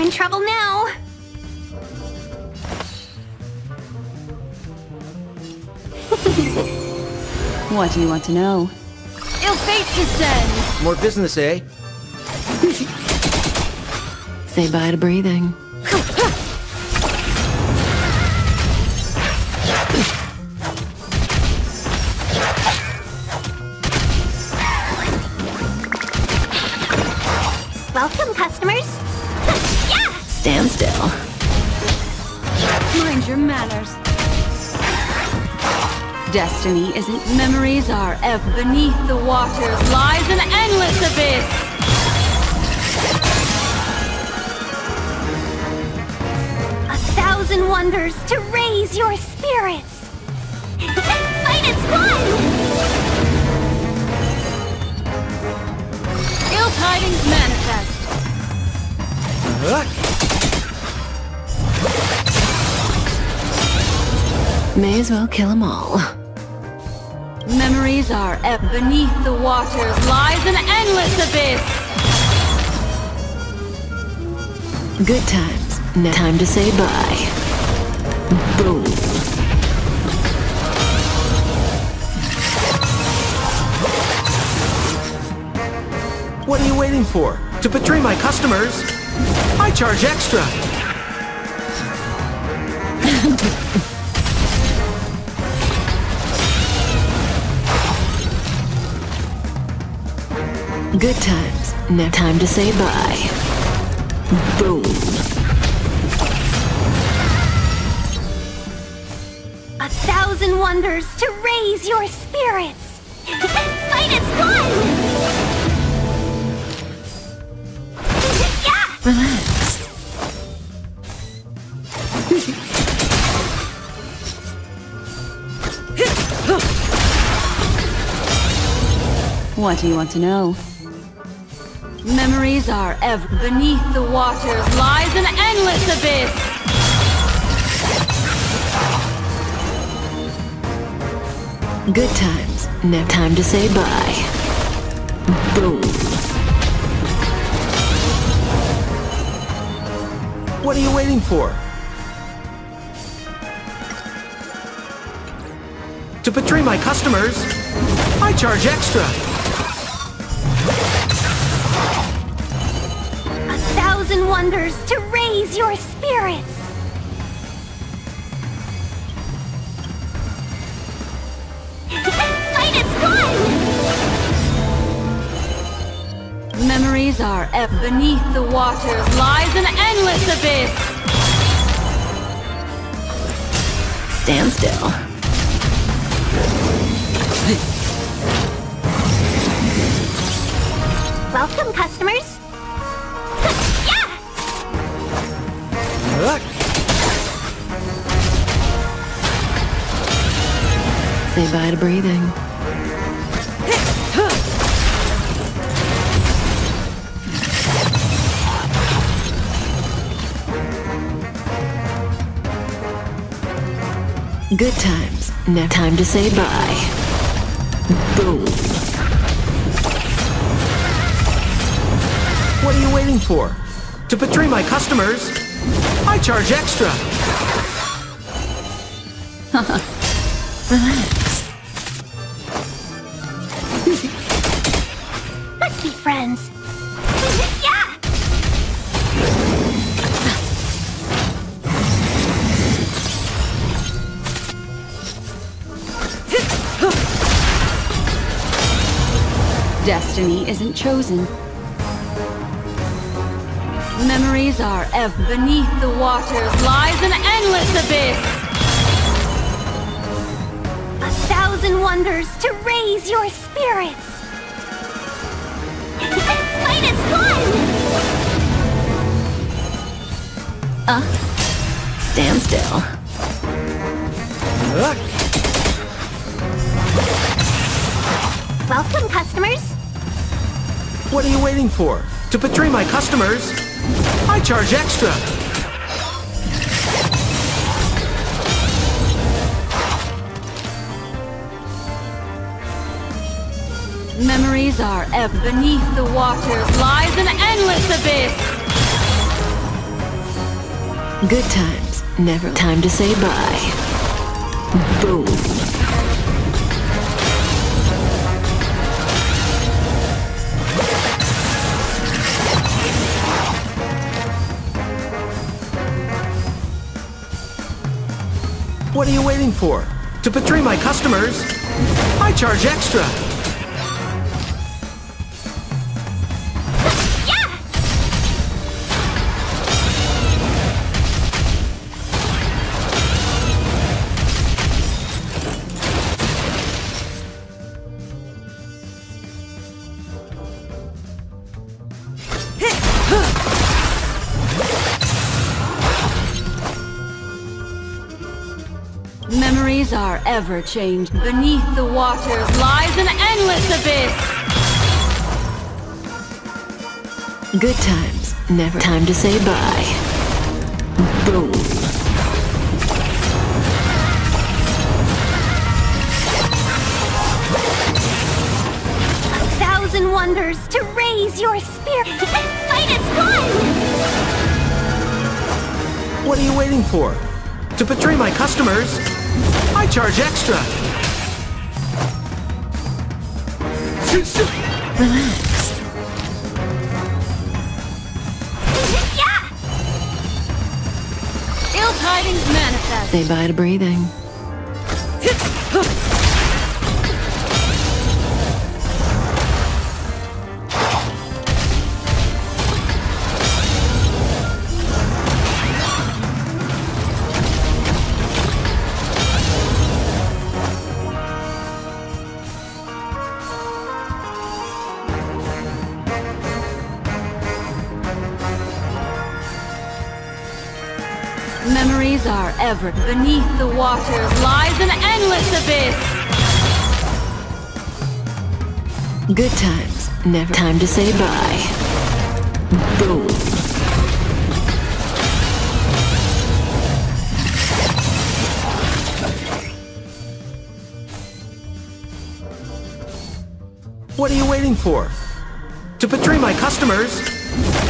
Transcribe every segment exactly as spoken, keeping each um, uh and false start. We're in trouble now. What do you want to know? Ill fate to send. More business, eh? Say bye to breathing. Welcome, customers. Yeah! Stand still. Mind your manners. Destiny isn't. Memories are ebb. Beneath the waters lies an endless abyss. And wonders to raise your spirits and fight as one. Ill tidings manifest. Huh? May as well kill them all. Memories are ebb. Beneath the waters lies an endless abyss. Good times. No time to say bye. Boom. What are you waiting for? To betray my customers? I charge extra. Good times. No time to say bye. Boom. And wonders to raise your spirits and fight as one. Yeah. Relax. What do you want to know? Memories are ever beneath the waters lies an endless abyss. Good times. No time to say bye. Boom. What are you waiting for? To betray my customers? I charge extra. A thousand wonders to raise your spirits. Memories are ebb. Beneath the waters lies an endless abyss. Stand still. Welcome, customers. Yeah! Look. Say bye to breathing. Good times. No time to say bye. Boom. What are you waiting for? To betray my customers? I charge extra. Relax. Let's be friends. Destiny isn't chosen. Memories are ebb. Beneath the waters lies an endless abyss. A thousand wonders to raise your spirits. And fight as one. Uh, stand still. Look. Welcome, customers. What are you waiting for? To betray my customers? I charge extra! Memories are ebb. Beneath the waters lies an endless abyss. Good times, never time to say bye. Boom. What are you waiting for? To betray my customers? I charge extra. Memories are ever changed. Beneath the waters lies an endless abyss. Good times, never time to say bye. Boom. A thousand wonders to raise your spirit and fight as one! What are you waiting for? To betray my customers? I charge extra! Relax. Yeah! Ill-tidings manifest. Say bye to breathing. Memories are ever. Beneath the waters lies an endless abyss. Good times, never time to say bye. Boom. What are you waiting for? To betray my customers?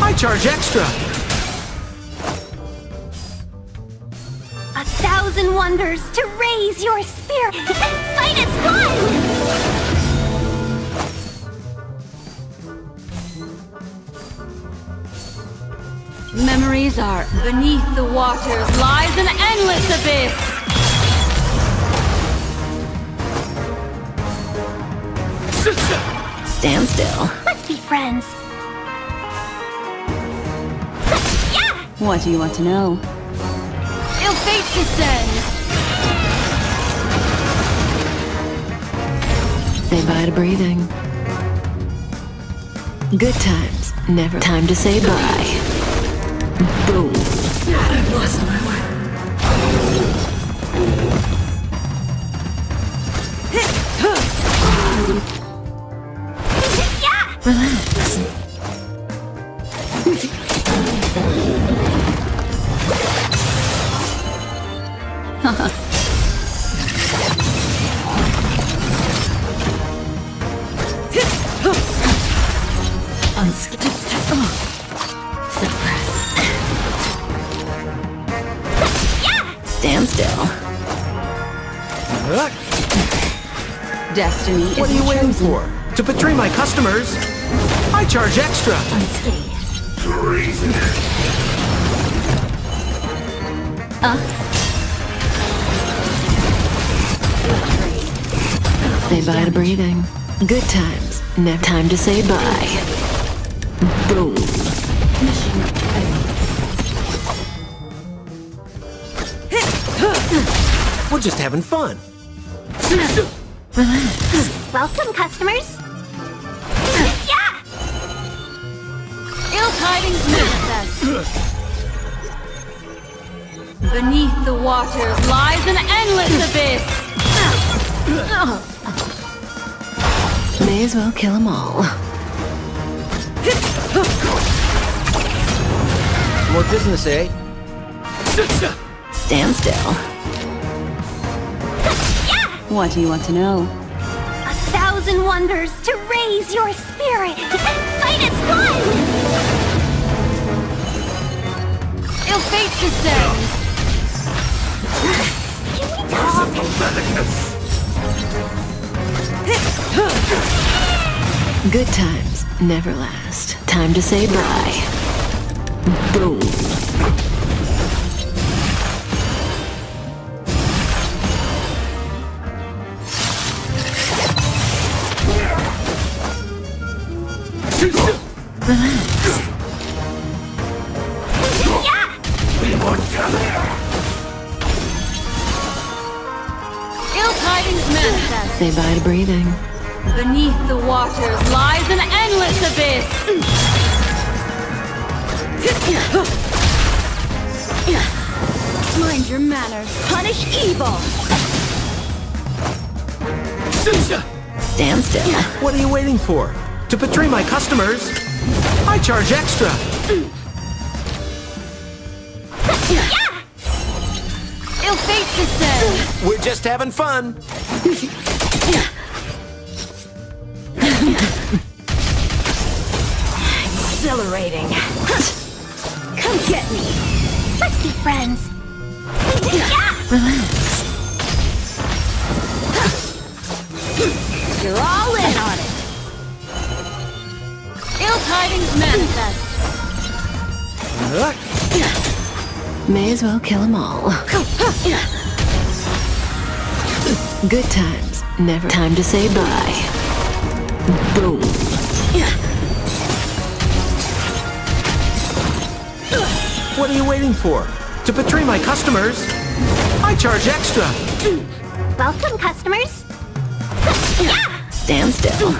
I charge extra. Thousand wonders to raise your spirit and fight as one! Memories are beneath the waters lies an endless abyss! Stand still. Let's be friends. Yeah! What do you want to know? Ill fate descends. Say bye to breathing. Good times, never time to say bye. Boom. I've lost my way. Relax. Stand still. Destiny is. What are you waiting for? To betray my customers? I charge extra. Uh. Say bye to breathing. Good times, never time to say bye. Boom. Mission failed. We're just having fun. Relax. Welcome, customers. Yeah! Ill tidings manifest. Beneath the waters lies an endless abyss. May as well kill them all. More business, eh? Stand still. Yeah! What do you want to know? A thousand wonders to raise your spirit and fight as one! You'll face your sins! Can we talk? Good times never last. Time to say bye. Boom. Relax. We want ill tidings manifest. Say bye to breathing. Beneath the waters lies an endless abyss. Mind your manners. Punish evil. Stand still. What are you waiting for? To betray my customers? I charge extra. Ill fate to say. We're just having fun. Exhilarating. Come get me. Let's be friends. Relax. You're all in on it. Ill tidings manifest. May as well kill them all. Good times never. Time to say bye. Boom. What are you waiting for? To betray my customers? I charge extra. Welcome, customers. Stand still.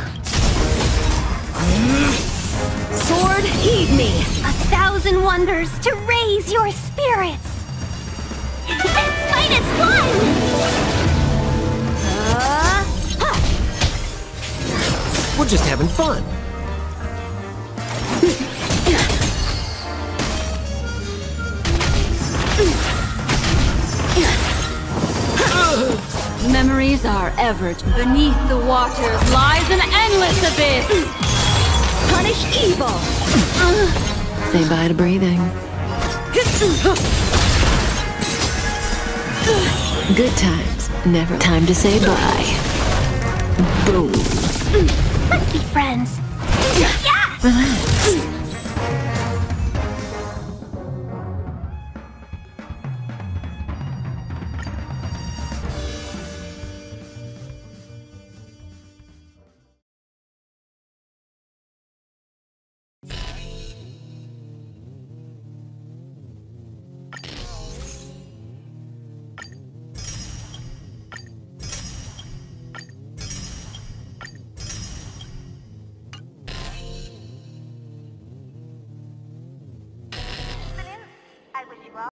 Sword, heed me! A thousand wonders to raise your spirits! Let's fight as one! Uh, huh. We're just having fun! Memories are ever... Beneath the waters lies an endless abyss! Punish evil! Say bye to breathing. Good times never. Time to say bye. Boom. Let's be friends. Relax.